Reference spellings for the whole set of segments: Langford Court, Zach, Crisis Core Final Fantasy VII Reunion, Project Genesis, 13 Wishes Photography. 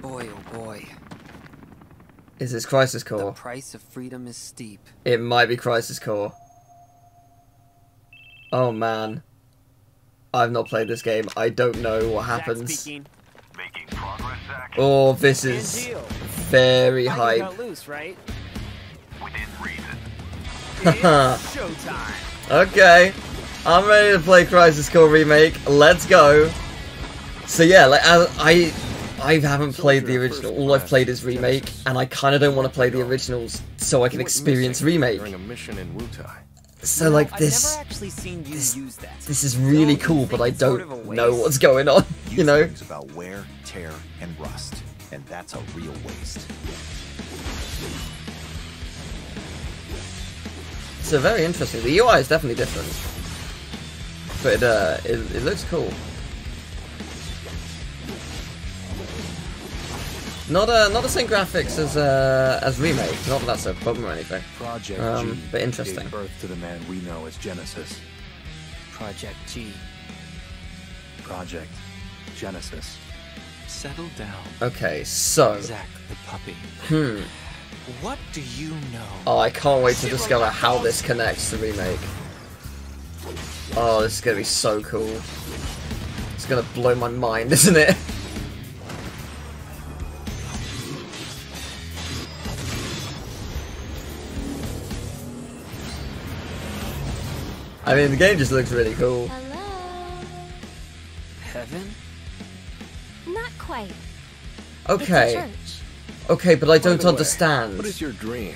Boy, oh boy. Is this Crisis Core? The price of freedom is steep. It might be Crisis Core. Oh man. I've not played this game. I don't know what happens. Making progress, Zach. Oh, this is very hype. Got loose, right? Within reason. It's showtime. Okay. I'm ready to play Crisis Core Remake. Let's go. So yeah, like I haven't played the original. All I've played is Remake, and I kind of don't want to play the originals so I can experience Remake. So like this is really cool, but I don't know what's going on. You know, it's about wear, tear, and rust, and that's a real waste. So very interesting. The UI is definitely different, but it looks cool. Not the same graphics as Remake. Not that that's a problem or anything. Project G but interesting. Gave birth to the man we know as Genesis. Project G. Project Genesis. Settle down. Okay, so. Zach the puppy. What do you know? Oh, I can't wait to discover how this connects to Remake. Oh, this is gonna be so cool. It's gonna blow my mind, isn't it? I mean, the game just looks really cool. Hello? Heaven? Not quite. Okay. Okay, but I don't understand. What is your dream?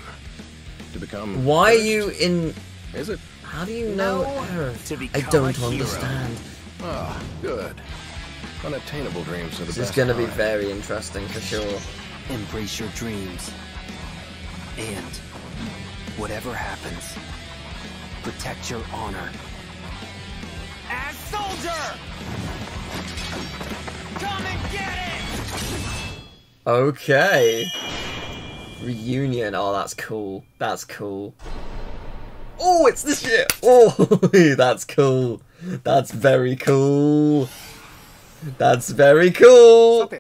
To become why are you in... Is it? How do you know Earth? I don't understand. Ah, good. Unattainable dreams are the best. This is going to be very interesting for sure. Embrace your dreams. And whatever happens... protect your honor. As soldier! Come and get it! Okay. Reunion. Oh, that's cool. That's cool. Oh, it's this year! Oh, that's cool. That's very cool. That's very cool.